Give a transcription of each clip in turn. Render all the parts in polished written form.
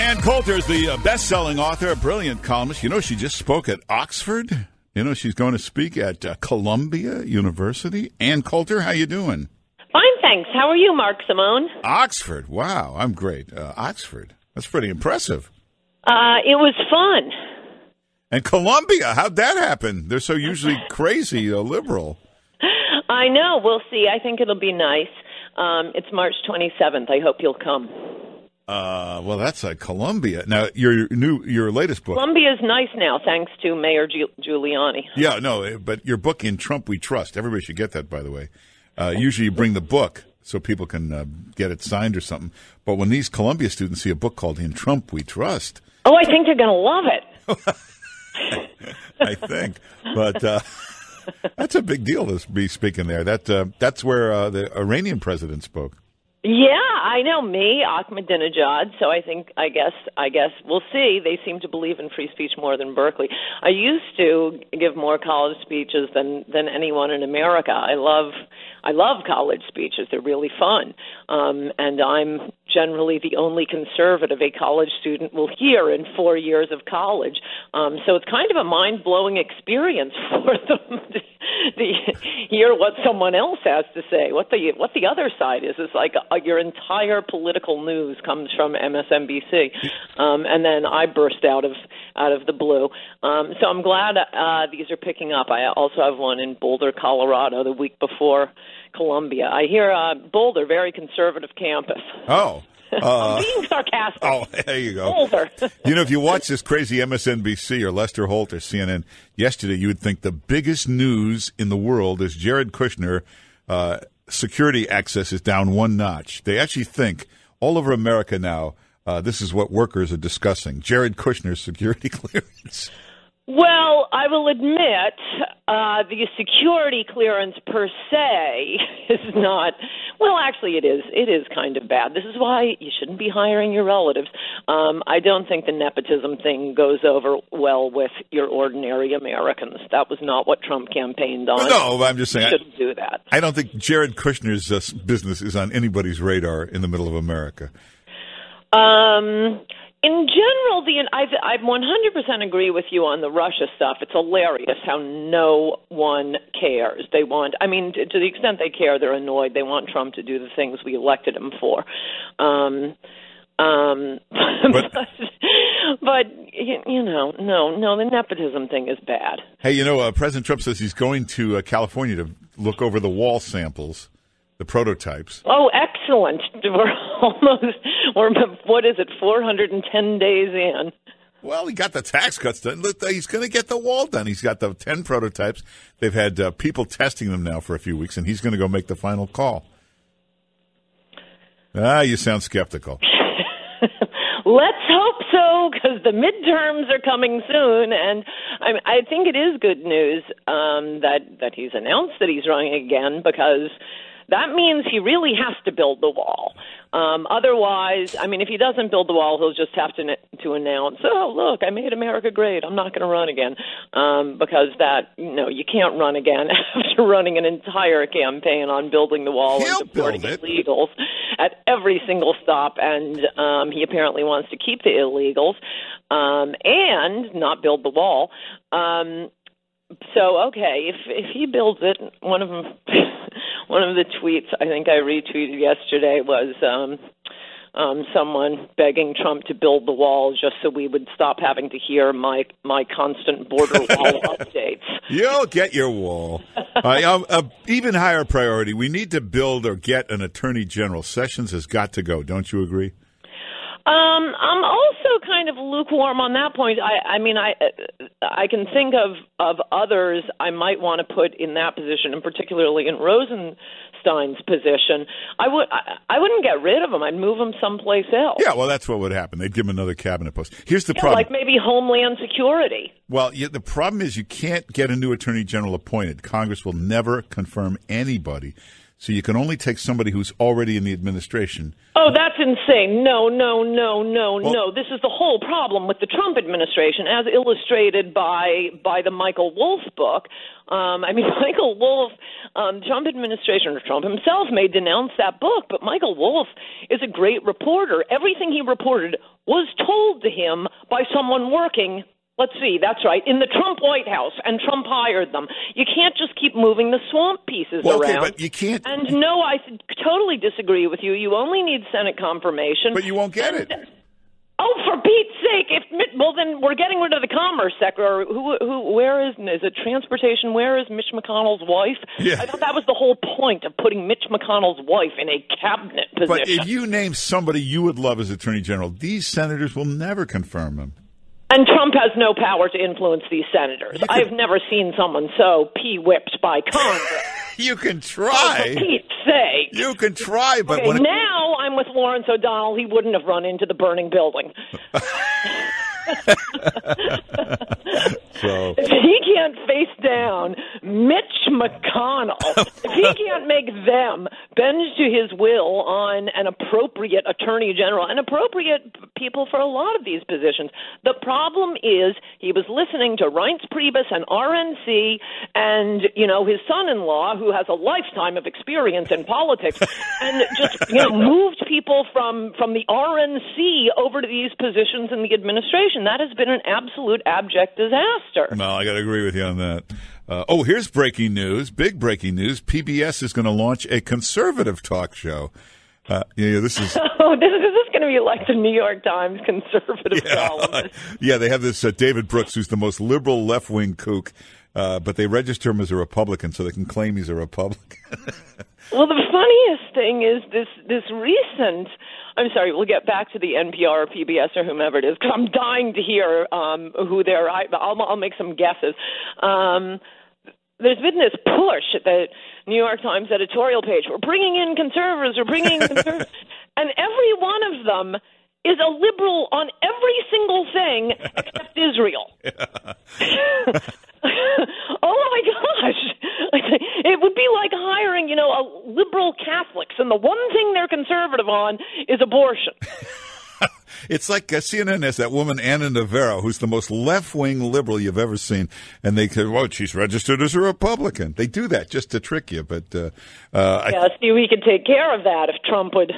Ann Coulter is the best-selling author, a brilliant columnist. You know, she just spoke at Oxford. You know, she's going to speak at Columbia University. Ann Coulter, how you doing? Fine, thanks. How are you, Mark Simone? Oxford. Wow, I'm great. Oxford. That's pretty impressive. It was fun. And Columbia, how'd that happen? They're so usually crazy liberal. I know. We'll see. I think it'll be nice. It's March 27th. I hope you'll come. Well, that's Columbia. Now, your latest book. Columbia is nice now, thanks to Mayor Giuliani. Yeah, no, but your book, In Trump We Trust. Everybody should get that, by the way. Usually you bring the book so people can get it signed or something. But when these Columbia students see a book called In Trump We Trust. Oh, I think they're going to love it. I think. But that's a big deal to be speaking there. That's where the Iranian president spoke. Yeah, I know. Me, Ahmadinejad. So I think, I guess we'll see. They seem to believe in free speech more than Berkeley. I used to give more college speeches than anyone in America. I love college speeches. They're really fun. And I'm generally the only conservative a college student will hear in 4 years of college. So it's kind of a mind-blowing experience for them to hear what someone else has to say, what the other side is. It's like your entire political news comes from MSNBC. And then I burst out of the blue. So I'm glad these are picking up. I also have one in Boulder, Colorado, the week before Columbia. I hear Boulder, very conservative campus. Oh. I'm being sarcastic. Oh, there you go. Boulder. You know, if you watch this crazy MSNBC or Lester Holt or CNN yesterday, you would think the biggest news in the world is Jared Kushner. Security access is down one notch. They actually think all over America now this is what workers are discussing, Jared Kushner's security clearance. Well, I will admit the security clearance per se is not – well, actually it is. It is kind of bad. This is why you shouldn't be hiring your relatives. I don't think the nepotism thing goes over well with your ordinary Americans. That was not what Trump campaigned on. No, I'm just saying you shouldn't do that. I don't think Jared Kushner's business is on anybody's radar in the middle of America. In general, I 100% agree with you on the Russia stuff. It's hilarious how no one cares. They want, I mean, to the extent they care, they're annoyed. They want Trump to do the things we elected him for. But you know, no, the nepotism thing is bad. Hey, you know, President Trump says he's going to California to look over the wall samples. The prototypes. Oh, excellent. We're what is it, 410 days in? Well, he got the tax cuts done. He's going to get the wall done. He's got the 10 prototypes. They've had people testing them now for a few weeks, and he's going to go make the final call. Ah, you sound skeptical. Let's hope so, because the midterms are coming soon, and I think it is good news that he's announced that he's running again, because that means he really has to build the wall. Otherwise, I mean, if he doesn't build the wall, he'll just have to announce, oh, look, I made America great. I'm not going to run again. Because that, you know, you can't run again after running an entire campaign on building the wall and supporting illegals at every single stop. And he apparently wants to keep the illegals and not build the wall. So, okay, if he builds it, one of the tweets I think I retweeted yesterday was someone begging Trump to build the wall just so we would stop having to hear my constant border wall updates. You'll get your wall. Even higher priority, we need to build or get an attorney general. Sessions has got to go. Don't you agree? I'm also kind of lukewarm on that point. I mean, I can think of others I might want to put in that position, and particularly in Rosenstein's position. I wouldn't get rid of him. I'd move him someplace else. Yeah, well, that's what would happen. They'd give him another cabinet post. Here's the problem. Like maybe Homeland Security. Well, the problem is you can't get a new attorney general appointed. Congress will never confirm anybody. So you can only take somebody who's already in the administration. Oh, that's insane. No. This is the whole problem with the Trump administration, as illustrated by the Michael Wolff book. I mean, Michael Wolff, Trump administration, or Trump himself may denounce that book, but Michael Wolff is a great reporter. Everything he reported was told to him by someone working, let's see, that's right, in the Trump White House, and Trump hired them. You can't just keep moving the swamp pieces around. Okay, but you can't. And no, I totally disagree with you. You only need Senate confirmation. But you won't get it. Oh, for Pete's sake! Then we're getting rid of the Commerce Secretary. Where is it? Transportation. Where is Mitch McConnell's wife? Yeah. I thought that was the whole point of putting Mitch McConnell's wife in a cabinet position. But if you name somebody you would love as Attorney General, these senators will never confirm him. And Trump has no power to influence these senators. I have never seen someone so pee-whipped by Congress. You can try. Oh, for Pete's sake. You can try, but okay, when now I'm with Lawrence O'Donnell. He wouldn't have run into the burning building. So. If he can't face down Mitch McConnell, if he can't make them bend to his will on an appropriate attorney general and appropriate people for a lot of these positions, the problem is he was listening to Reince Priebus and RNC and, you know, his son-in-law, who has a lifetime of experience in politics, and just, you know, moved people from the RNC over to these positions in the administration. That has been an absolute abject disaster. No, I got to agree with you on that. Here's breaking news, big breaking news. PBS is going to launch a conservative talk show. This is going to be like the New York Times conservative column. Yeah, they have this David Brooks, who's the most liberal left-wing kook, but they register him as a Republican so they can claim he's a Republican. Well, the funniest thing is this recent... I'm sorry, we'll get back to the NPR or PBS or whomever it is, because I'm dying to hear who they're... I'll make some guesses. There's been this push at the New York Times editorial page. We're bringing in conservatives. We're bringing in conservatives. And every one of them is a liberal on every single thing except Israel. Oh, my gosh. It would be like hiring, you know, liberal Catholics, and the one thing they're conservative on is abortion. It's like CNN has that woman, Anna Navarro, who's the most left-wing liberal you've ever seen. And they say, well, she's registered as a Republican. They do that just to trick you. But see, we could take care of that if Trump would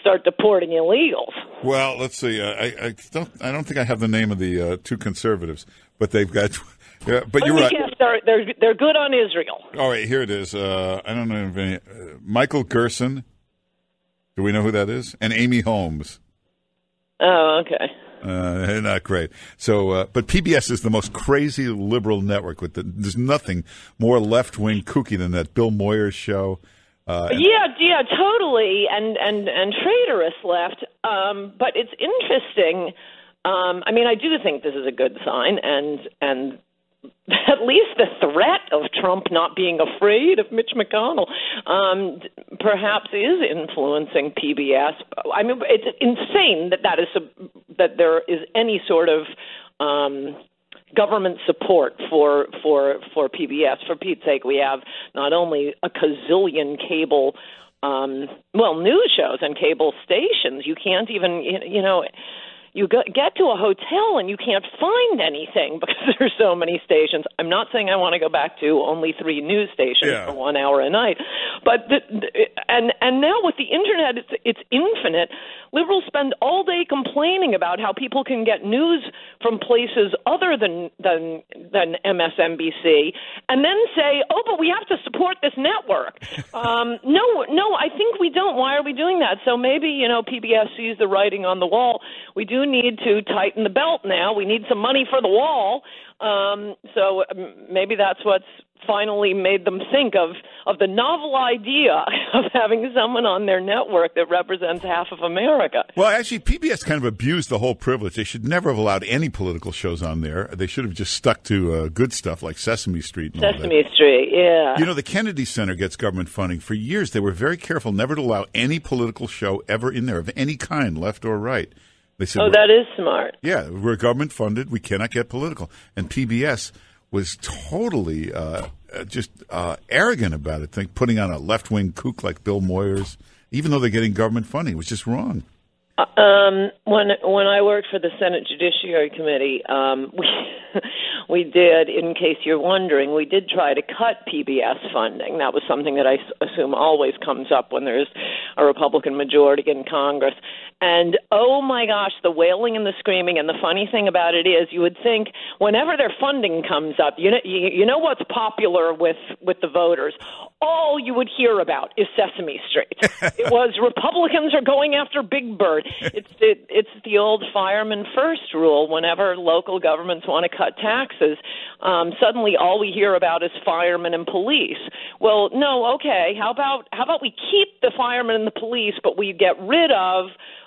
start deporting illegals. Well, let's see. I don't think I have the name of the two conservatives, but they've got... Yeah, but you're right. They're good on Israel. All right, here it is. I don't know if any Michael Gerson. Do we know who that is? And Amy Holmes. Oh, okay. Not great. So, but PBS is the most crazy liberal network. There's nothing more left-wing kooky than that Bill Moyers show. Yeah, totally, and traitorous left. But it's interesting. I do think this is a good sign, and. At least the threat of Trump not being afraid of Mitch McConnell perhaps is influencing PBS. I mean, it's insane that there is any sort of government support for PBS. For Pete's sake, we have not only a gazillion cable news shows and cable stations. You can't even, you know... You get to a hotel and you can't find anything because there's so many stations. I'm not saying I want to go back to only 3 news stations for 1 hour a night, but and now with the internet, it's infinite. Liberals spend all day complaining about how people can get news from places other than MSNBC, and then say, "Oh, but we have to support this network." No, I think we don't. Why are we doing that? So maybe PBS sees the writing on the wall. We do need to tighten the belt now. We need some money for the wall. So maybe that's what's finally made them think of the novel idea of having someone on their network that represents half of America. Well, actually, PBS kind of abused the whole privilege. They should never have allowed any political shows on there. They should have just stuck to good stuff like Sesame Street. And Sesame Street, yeah. You know, the Kennedy Center gets government funding. For years, they were very careful never to allow any political show ever in there of any kind, left or right. They said, that is smart. Yeah, we're government funded. We cannot get political. And PBS was totally just arrogant about it, putting on a left-wing kook like Bill Moyers, even though they're getting government funding. It was just wrong. When I worked for the Senate Judiciary Committee, we did, in case you're wondering, we did try to cut PBS funding. That was something that I assume always comes up when there's a Republican majority in Congress. And, oh, my gosh, the wailing and the screaming. And the funny thing about it is you would think whenever their funding comes up, you know what's popular with the voters, all you would hear about is Sesame Street. It was Republicans are going after Big Bird. It's the old fireman first rule. Whenever local governments want to cut taxes, suddenly all we hear about is firemen and police. Well, no, okay, how about we keep the firemen and the police, but we get rid of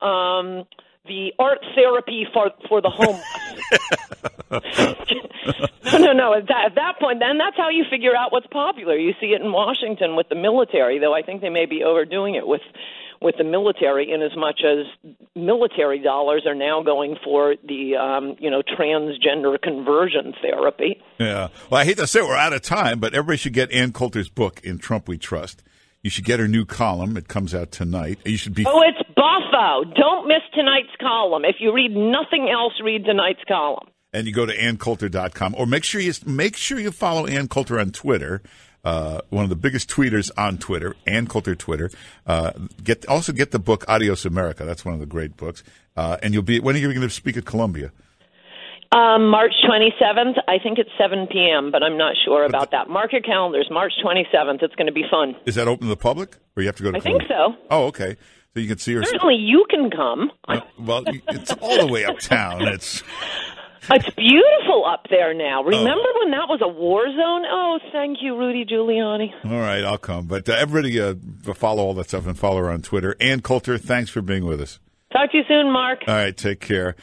the art therapy for the homeless. No. At that point, then that's how you figure out what's popular. You see it in Washington with the military, though I think they may be overdoing it with the military, in as much as military dollars are now going for the transgender conversion therapy. Yeah. Well, I hate to say it, we're out of time, but everybody should get Ann Coulter's book, In Trump We Trust. You should get her new column. It comes out tonight. You should be. Oh, it's boffo. Don't miss tonight's column. If you read nothing else, read tonight's column. And you go to anncoulter.com, or make sure you follow Ann Coulter on Twitter. One of the biggest tweeters on Twitter, Ann Coulter Twitter. Get the book Adios America. That's one of the great books. And you'll be. When are you going to speak at Columbia? March 27th. I think it's 7 p.m., but I'm not sure about that. Mark your calendars. March 27th. It's going to be fun. Is that open to the public, or you have to go to Columbia? I think so. Oh, okay. So you can see her. Certainly you can come. Well, it's all the way uptown. It's beautiful up there now. Remember when that was a war zone? Oh, thank you, Rudy Giuliani. All right, I'll come. But everybody follow all that stuff and follow her on Twitter. Ann Coulter, thanks for being with us. Talk to you soon, Mark. All right, take care.